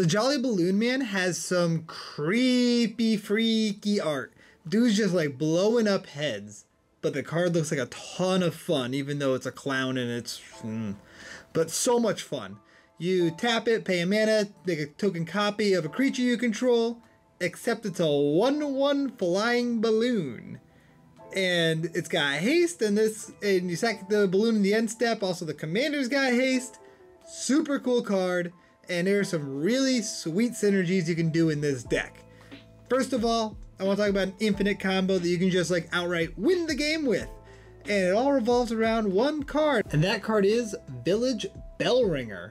The Jolly Balloon Man has some creepy, freaky art. Dude's just like blowing up heads. But the card looks like a ton of fun, even though it's a clown and it's... But so much fun. You tap it, pay a mana, make a token copy of a creature you control, except it's a 1/1 flying balloon. And it's got haste, and you sack the balloon in the end step. Also, the commander's got haste. Super cool card, and there are some really sweet synergies you can do in this deck. First of all, I want to talk about an infinite combo that you can just like outright win the game with. And it all revolves around one card, and that card is Village Bellringer.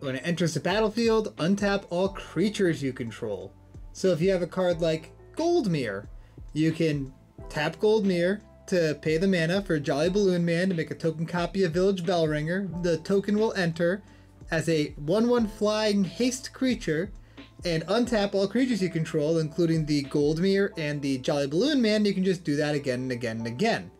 When it enters the battlefield, untap all creatures you control. So if you have a card like Goldmyr, you can tap Goldmyr to pay the mana for Jolly Balloon Man to make a token copy of Village Bellringer. The token will enter as a 1/1 flying haste creature and untap all creatures you control, including the Goldmyr and the Jolly Balloon Man. You can just do that again and again and again.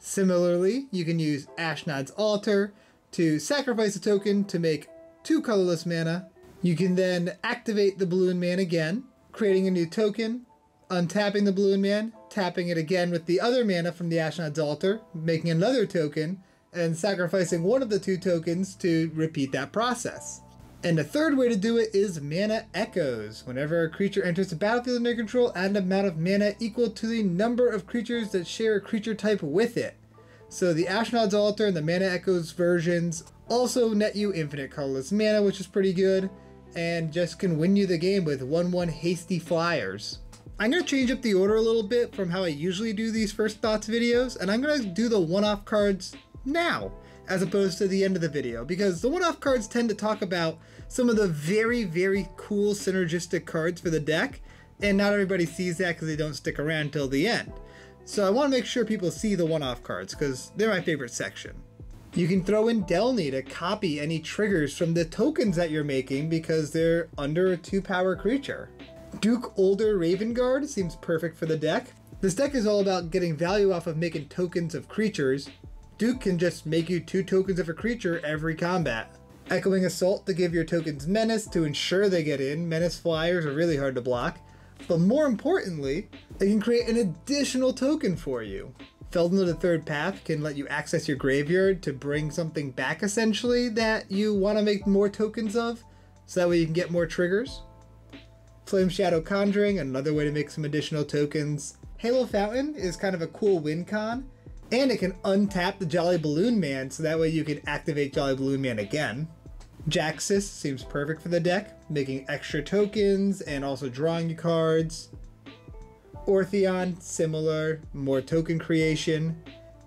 Similarly, you can use Ashnod's Altar to sacrifice a token to make 2 colorless mana. You can then activate the Balloon Man again, creating a new token, untapping the Balloon Man, tapping it again with the other mana from the Ashnod's Altar, making another token, and sacrificing one of the 2 tokens to repeat that process. And the third way to do it is Mana Echoes. Whenever a creature enters the battlefield under your control, add an amount of mana equal to the number of creatures that share a creature type with it. So the Ashnod's Altar and the Mana Echoes versions also net you infinite colorless mana, which is pretty good, and just can win you the game with 1/1 hasty flyers. I'm going to change up the order a little bit from how I usually do these first thoughts videos, and I'm going to do the one-off cards now, as opposed to the end of the video, because the one-off cards tend to talk about some of the very, very cool synergistic cards for the deck, and not everybody sees that because they don't stick around till the end. So I want to make sure people see the one-off cards, because they're my favorite section. You can throw in Delny to copy any triggers from the tokens that you're making, because they're under a 2-power creature. Duke Older Ravenguard seems perfect for the deck. This deck is all about getting value off of making tokens of creatures. Duke can just make you 2 tokens of a creature every combat. Echoing Assault to give your tokens menace to ensure they get in. Menace flyers are really hard to block. But more importantly, they can create an additional token for you. Feldon of the Third Path can let you access your graveyard to bring something back, essentially, that you want to make more tokens of, so that way you can get more triggers. Flame Shadow Conjuring, another way to make some additional tokens. Halo Fountain is kind of a cool win con. And it can untap the Jolly Balloon Man, so that way you can activate Jolly Balloon Man again. Jaxis seems perfect for the deck, making extra tokens and also drawing you cards. Ortheon, similar, more token creation.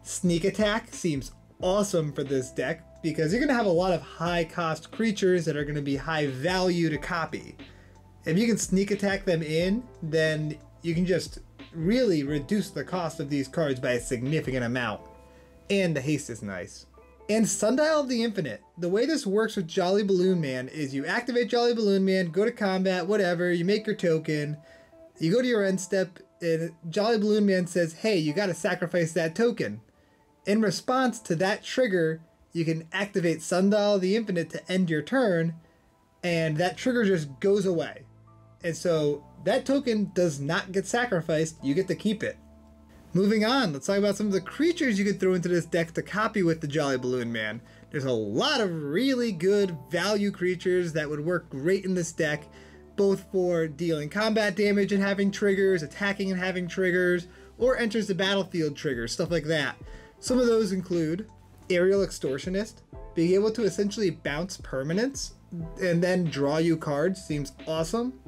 Sneak Attack seems awesome for this deck, because you're going to have a lot of high-cost creatures that are going to be high value to copy. If you can sneak attack them in, then you can just really reduce the cost of these cards by a significant amount. And the haste is nice. And Sundial of the Infinite. The way this works with Jolly Balloon Man is you activate Jolly Balloon Man, go to combat, whatever, you make your token, you go to your end step, and Jolly Balloon Man says, hey, you gotta sacrifice that token. In response to that trigger, you can activate Sundial of the Infinite to end your turn, and that trigger just goes away. And so that token does not get sacrificed, you get to keep it. Moving on, let's talk about some of the creatures you could throw into this deck to copy with the Jolly Balloon Man. There's a lot of really good value creatures that would work great in this deck, both for dealing combat damage and having triggers, attacking and having triggers, or enters the battlefield triggers, stuff like that. Some of those include Aerial Extortionist. Being able to essentially bounce permanents and then draw you cards seems awesome.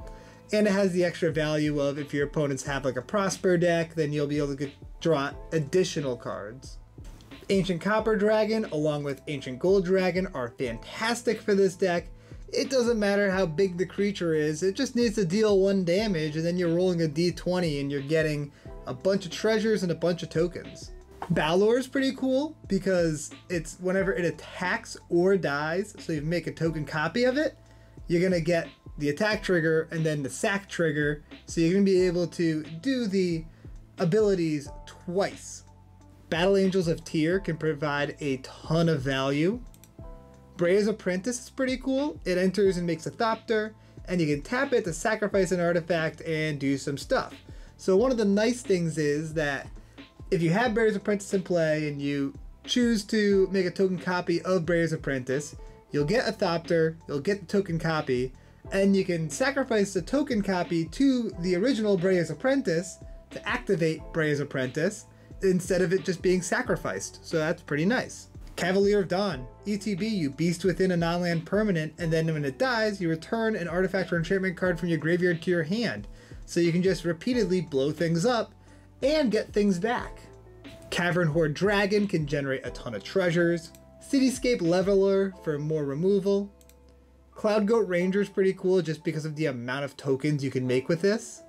And it has the extra value of if your opponents have like a Prosper deck, then you'll be able to draw additional cards. Ancient Copper Dragon, along with Ancient Gold Dragon, are fantastic for this deck. It doesn't matter how big the creature is, it just needs to deal 1 damage, and then you're rolling a d20 and you're getting a bunch of treasures and a bunch of tokens. Balor is pretty cool because it's whenever it attacks or dies, so you make a token copy of it, you're going to get the attack trigger and then the sack trigger, so you're going to be able to do the abilities twice. Battle Angels of Tyr can provide a ton of value. Breya's Apprentice is pretty cool. It enters and makes a Thopter. and you can tap it to sacrifice an artifact and do some stuff. So one of the nice things is that if you have Breya's Apprentice in play and you choose to make a token copy of Breya's Apprentice, you'll get a Thopter, you'll get the token copy, and you can sacrifice the token copy to the original Breya's Apprentice to activate Breya's Apprentice instead of it just being sacrificed. So that's pretty nice. Cavalier of Dawn, ETB, you beast within a non-land permanent, and then when it dies, you return an artifact or enchantment card from your graveyard to your hand. So you can just repeatedly blow things up and get things back. Cavern Horde Dragon can generate a ton of treasures. Cityscape Leveler for more removal. Cloudgoat Ranger is pretty cool just because of the amount of tokens you can make with this.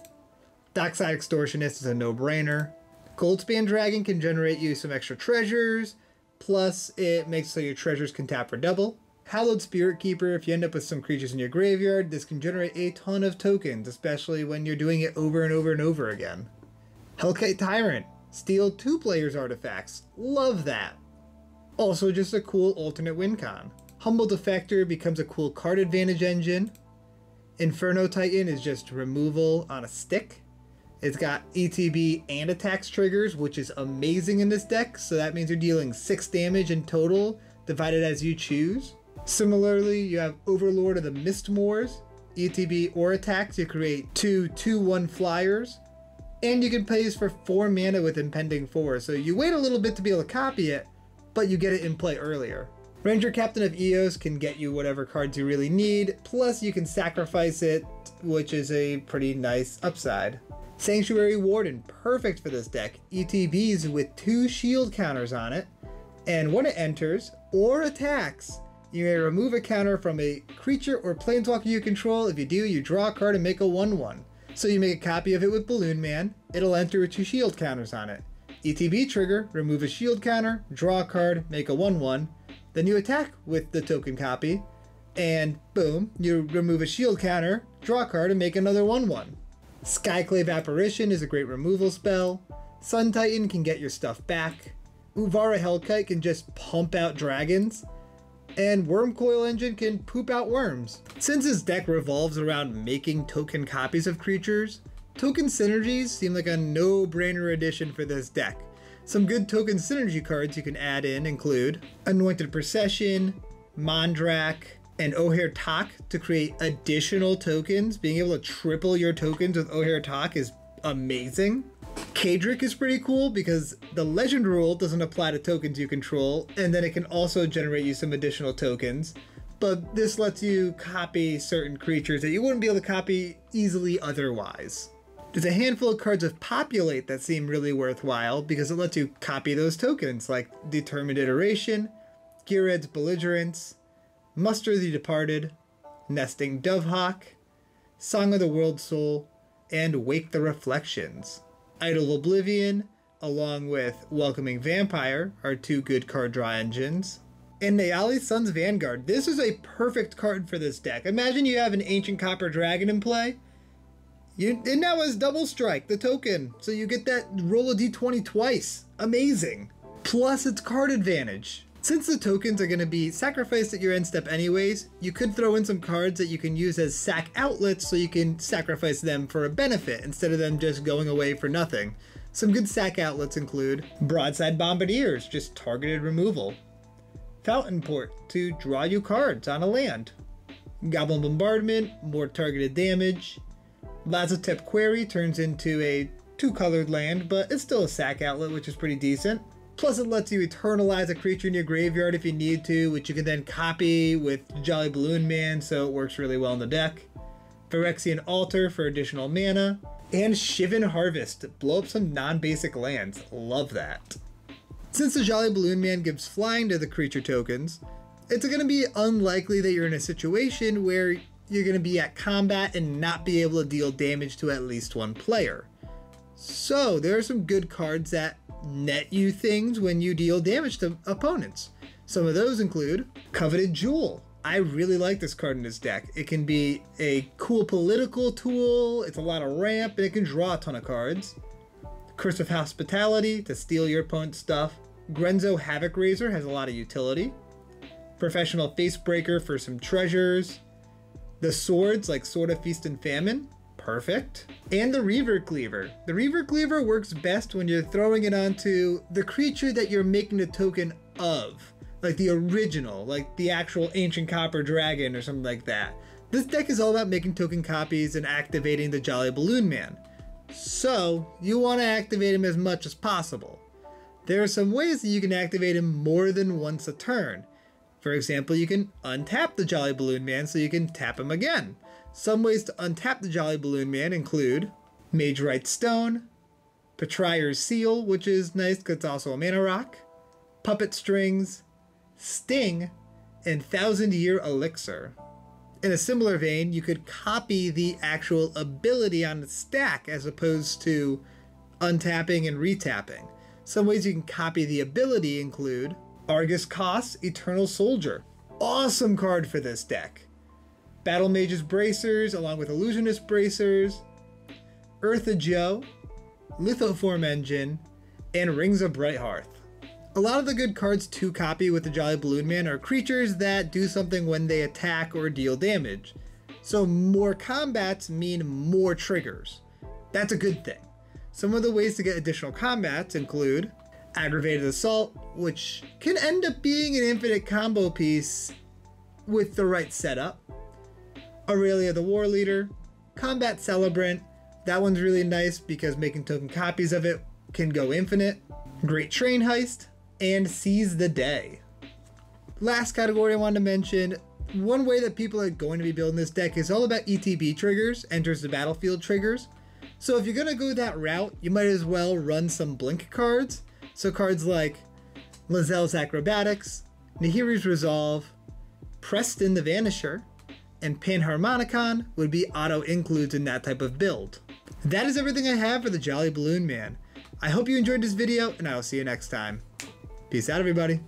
Dockside Extortionist is a no-brainer. Goldspan Dragon can generate you some extra treasures, plus it makes so your treasures can tap for double. Hallowed Spirit Keeper, if you end up with some creatures in your graveyard, this can generate a ton of tokens, especially when you're doing it over and over and over again. Hellkite Tyrant, steal two players' artifacts. Love that. Also just a cool alternate win con. Humble Defector becomes a cool card advantage engine. Inferno Titan is just removal on a stick. It's got ETB and attacks triggers, which is amazing in this deck, so that means you're dealing 6 damage in total, divided as you choose. Similarly, you have Overlord of the Mistmoors, ETB or attacks, you create two 2/1 flyers, and you can play this for 4 mana with Impending Four, so you wait a little bit to be able to copy it, but you get it in play earlier. Ranger Captain of Eos can get you whatever cards you really need, plus you can sacrifice it, which is a pretty nice upside. Sanctuary Warden, perfect for this deck. ETBs with 2 shield counters on it, and when it enters or attacks, you may remove a counter from a creature or planeswalker you control. If you do, you draw a card and make a 1/1. So you make a copy of it with Balloon Man, it'll enter with 2 shield counters on it. ETB trigger, remove a shield counter, draw a card, make a 1/1, then you attack with the token copy, and boom, you remove a shield counter, draw a card, and make another 1/1. Skyclave Apparition is a great removal spell. Sun Titan can get your stuff back. Uvara Hellkite can just pump out dragons. And Wormcoil Engine can poop out worms. Since this deck revolves around making token copies of creatures, token synergies seem like a no-brainer addition for this deck. Some good token synergy cards you can add in include Anointed Procession, Mondrak, and O'Hare Tak to create additional tokens. Being able to triple your tokens with O'Hare Tak is amazing. Kadrick is pretty cool because the legend rule doesn't apply to tokens you control, and then it can also generate you some additional tokens. But this lets you copy certain creatures that you wouldn't be able to copy easily otherwise. There's a handful of cards with Populate that seem really worthwhile because it lets you copy those tokens, like Determined Iteration, Geared's Belligerence, Muster the Departed, Nesting Dovehawk, Song of the World Soul, and Wake the Reflections. Idle Oblivion, along with Welcoming Vampire, are 2 good card draw engines. And Naeali's Sun's Vanguard. This is a perfect card for this deck. Imagine you have an Ancient Copper Dragon in play, and now it's Double Strike, the token, so you get that roll a d20 twice. Amazing. Plus it's card advantage. Since the tokens are going to be sacrificed at your end step anyways, you could throw in some cards that you can use as sac outlets so you can sacrifice them for a benefit instead of them just going away for nothing. Some good sac outlets include Broadside Bombardiers, just targeted removal. Fountain Port, to draw you cards on a land. Goblin Bombardment, more targeted damage. Lazotep Quarry turns into a 2-colored land, but it's still a sac outlet, which is pretty decent. Plus it lets you eternalize a creature in your graveyard if you need to, which you can then copy with Jolly Balloon Man, so it works really well in the deck. Phyrexian Altar for additional mana. And Shivan Harvest, blow up some non-basic lands. Love that. Since the Jolly Balloon Man gives flying to the creature tokens, it's going to be unlikely that you're in a situation where you're going to be at combat and not be able to deal damage to at least one player. So there are some good cards that net you things when you deal damage to opponents. Some of those include Coveted Jewel. I really like this card in this deck. It can be a cool political tool, it's a lot of ramp, and it can draw a ton of cards. Curse of Hospitality to steal your opponent's stuff. Grenzo Havoc Razor has a lot of utility. Professional Facebreaker for some treasures. The swords, like Sword of Feast and Famine, perfect. And the Reaver Cleaver. The Reaver Cleaver works best when you're throwing it onto the creature that you're making a token of. Like the original, like the actual Ancient Copper Dragon or something like that. This deck is all about making token copies and activating the Jolly Balloon Man. So, you want to activate him as much as possible. There are some ways that you can activate him more than once a turn. For example, you can untap the Jolly Balloon Man so you can tap him again. Some ways to untap the Jolly Balloon Man include Mage Wright's Stone, Petrier's Seal, which is nice because it's also a mana rock, Puppet Strings, Sting, and Thousand Year Elixir. In a similar vein, you could copy the actual ability on the stack as opposed to untapping and retapping. Some ways you can copy the ability include Argus Kos, Eternal Soldier. Awesome card for this deck. Battle Mage's Bracers, along with Illusionist Bracers, Eartha Joe, Lithoform Engine, and Rings of Brighthearth. A lot of the good cards to copy with the Jolly Balloon Man are creatures that do something when they attack or deal damage. So more combats mean more triggers. That's a good thing. Some of the ways to get additional combats include Aggravated Assault, which can end up being an infinite combo piece with the right setup. Aurelia the War Leader, Combat Celebrant, that one's really nice because making token copies of it can go infinite. Great Train Heist, and Seize the Day. Last category I wanted to mention, one way that people are going to be building this deck is all about ETB triggers, enters the battlefield triggers. So if you're going to go that route, you might as well run some blink cards. So cards like Lazelle's Acrobatics, Nahiri's Resolve, Preston the Vanisher, and Panharmonicon would be auto-includes in that type of build. That is everything I have for the Jolly Balloon Man. I hope you enjoyed this video, and I will see you next time. Peace out, everybody.